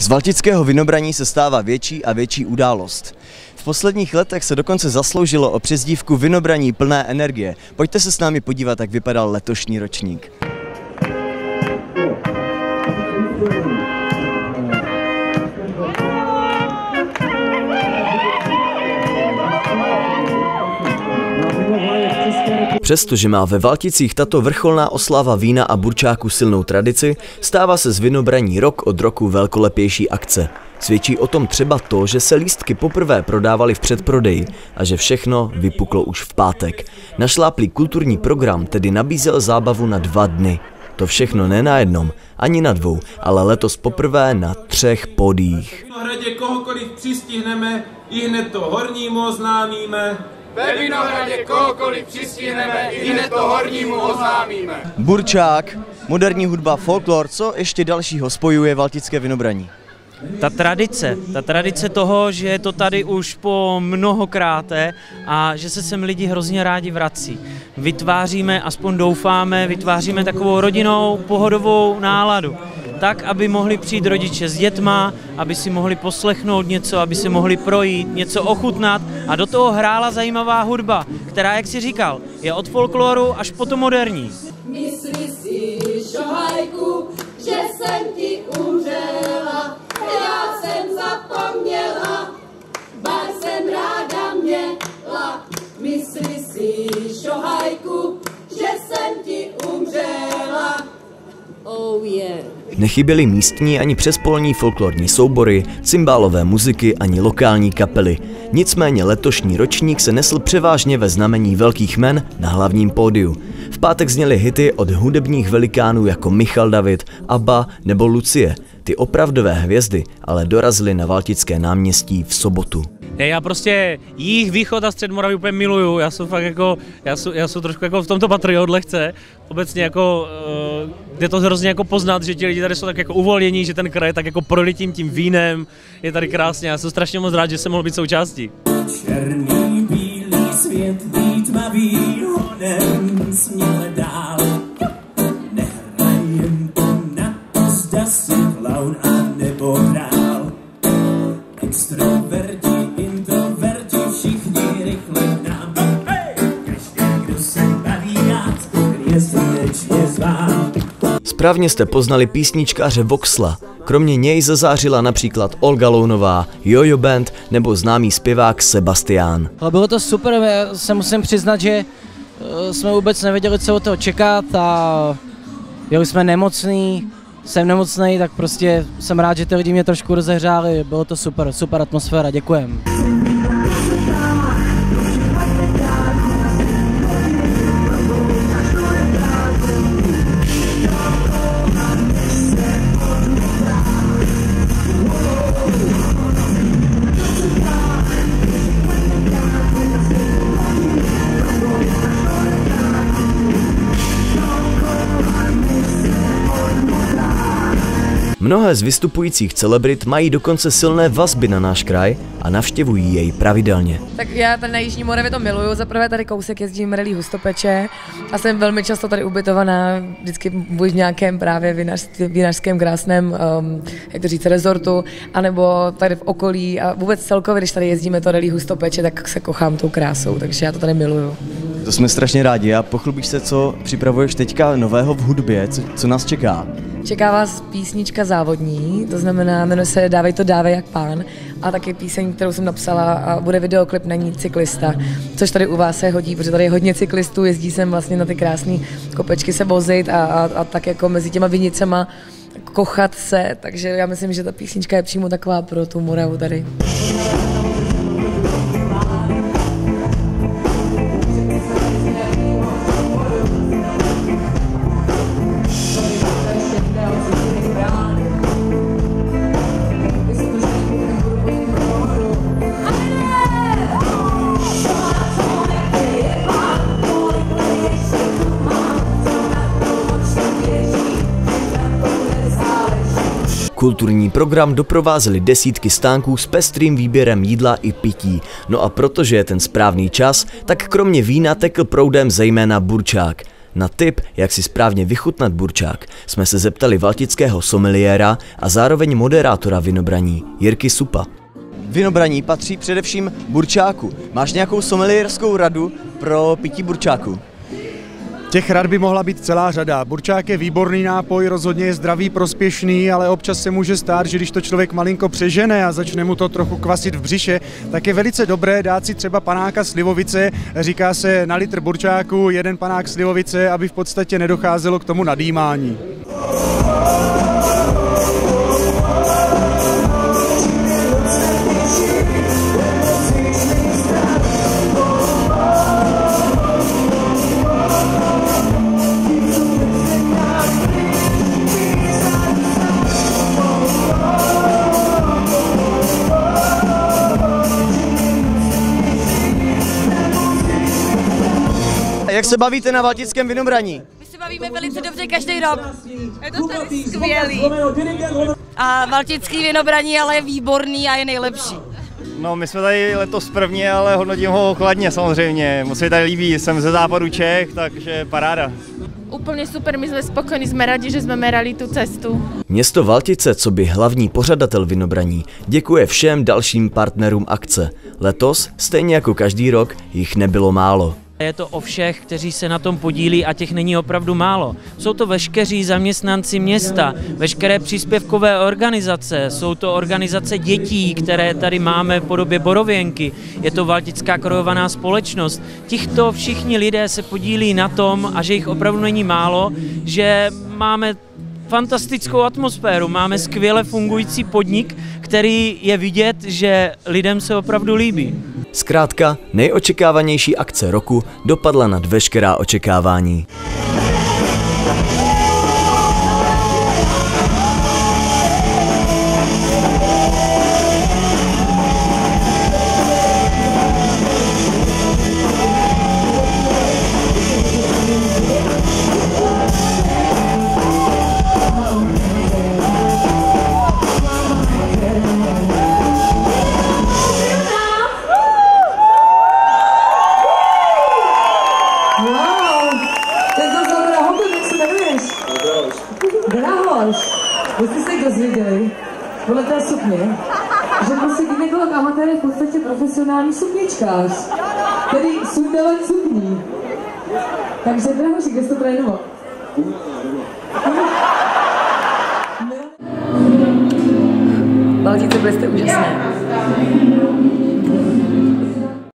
Z valtického vinobraní se stává větší a větší událost. V posledních letech se dokonce zasloužilo o přezdívku vinobraní plné energie. Pojďte se s námi podívat, jak vypadal letošní ročník. Přestože má ve Valticích tato vrcholná oslava vína a burčáku silnou tradici, stává se z vinobraní rok od roku velkolepější akce. Svědčí o tom třeba to, že se lístky poprvé prodávaly v předprodeji a že všechno vypuklo už v pátek. Našláplý kulturní program tedy nabízel zábavu na 2 dny. To všechno ne na jednom, ani na 2, ale letos poprvé na 3 podích. V Vinohradě kohokoliv přistihneme, i hned to hornímu oznámíme. Ve Vinohradě kohokoliv přistihneme, i hned to hornímu oznámíme. Burčák, moderní hudba, folklor, co ještě dalšího spojuje valtické vinobraní? Ta tradice toho, že je to tady už po mnohokráté a že se sem lidi hrozně rádi vrací. Vytváříme, aspoň doufáme, vytváříme takovou rodinnou, pohodovou náladu. Tak, aby mohli přijít rodiče s dětma, aby si mohli poslechnout něco, aby si mohli projít, něco ochutnat a do toho hrála zajímavá hudba, která, jak si říkal, je od folkloru až po to moderní. Myslí si, šohajku, že jsem ti umřela, já jsem zapomněla, bar jsem ráda měla. Myslí si, šohajku, že jsem ti umřela, oh yeah. Nechyběly místní ani přespolní folklorní soubory, cymbálové muziky ani lokální kapely. Nicméně letošní ročník se nesl převážně ve znamení velkých men na hlavním pódiu. V pátek zněly hity od hudebních velikánů jako Michal David, Abba nebo Lucie. Ty opravdové hvězdy ale dorazily na Valtické náměstí v sobotu. Já prostě jich východ a střed Moravy úplně miluju, já jsem fakt jako, já jsem trošku jako v tomto patriot lehce, obecně jako, je to hrozně jako poznat, že ti lidi tady jsou tak jako uvolnění, že ten kraj je tak jako prolitím tím vínem, je tady krásně, já jsem strašně moc rád, že jsem mohl být součástí. Černý, bílý svět, tmavý honem, směle dál, nehrajem to na to, zda jsi klaun a nebo král, extroverti. Správně jste poznali písničkáře Voxla. Kromě něj zazářila například Olga Lounová, Jojo Band nebo známý zpěvák Sebastián. Bylo to super, já se musím přiznat, že jsme vůbec nevěděli, co od toho čekat a byli jsme nemocný, jsem nemocný, tak prostě jsem rád, že ty lidi mě trošku rozehřáli. Bylo to super, super atmosféra, děkujem. Mnohé z vystupujících celebrit mají dokonce silné vazby na náš kraj a navštěvují jej pravidelně. Tak já tady na Jižní Moravě to miluju, zaprvé tady kousek jezdím Rallye Hustopeče a jsem velmi často tady ubytovaná, vždycky buď v nějakém právě vinařském krásném, jak to říct, rezortu, anebo tady v okolí a vůbec celkově, když tady jezdíme to Rallye Hustopeče, tak se kochám tou krásou, takže já to tady miluju. To jsme strašně rádi a pochlubíš se, co připravuješ teďka nového v hudbě, co nás čeká? Čeká vás písnička závodní, to znamená, jmenuje se Dávej to dávej jak pán a taky píseň, kterou jsem napsala a bude videoklip na ní Cyklista, což tady u vás se hodí, protože tady je hodně cyklistů, jezdí sem vlastně na ty krásné kopečky se vozit a tak jako mezi těma vinicema kochat se, takže já myslím, že ta písnička je přímo taková pro tu Moravu tady. Kulturní program doprovázely desítky stánků s pestrým výběrem jídla i pití. No a protože je ten správný čas, tak kromě vína tekl proudem zejména burčák. Na tip, jak si správně vychutnat burčák, jsme se zeptali valtického someliéra a zároveň moderátora vinobraní Jirky Supa. Vinobraní patří především burčáku. Máš nějakou somelierskou radu pro pití burčáku? Těch rad by mohla být celá řada. Burčák je výborný nápoj, rozhodně je zdravý, prospěšný, ale občas se může stát, že když to člověk malinko přežene a začne mu to trochu kvasit v břiše, tak je velice dobré dát si třeba panáka slivovice, říká se na litr burčáku jeden panák slivovice, aby v podstatě nedocházelo k tomu nadýmání. Jak se bavíte na valtickém vinobraní? My se bavíme velice dobře každý rok. Je to tady skvělý. A valtický vinobraní ale je výborný a je nejlepší. No, my jsme tady letos první, ale hodnotím ho kladně samozřejmě. Moc se tady líbí, jsem ze západu Čech, takže paráda. Úplně super, my jsme spokojení, jsme rádi, že jsme merali tu cestu. Město Valtice, coby hlavní pořadatel vinobraní, děkuje všem dalším partnerům akce. Letos, stejně jako každý rok, jich nebylo málo. Je to o všech, kteří se na tom podílí a těch není opravdu málo. Jsou to veškeří zaměstnanci města, veškeré příspěvkové organizace, jsou to organizace dětí, které tady máme v podobě Borověnky, je to Valtická krojovaná společnost. Těchto všichni lidé se podílí na tom, a že jich opravdu není málo, že máme fantastickou atmosféru, máme skvěle fungující podnik, který je vidět, že lidem se opravdu líbí. Zkrátka, nejočekávanější akce roku dopadla nad veškerá očekávání. Jestli se dozvěděli, podle té sukně, že musí gynekolog amatér je v podstatě profesionální sukničkář, který sundal sukní. Takže Drahoši, kde jsi to trénoval? Valtice, byli jste úžasné.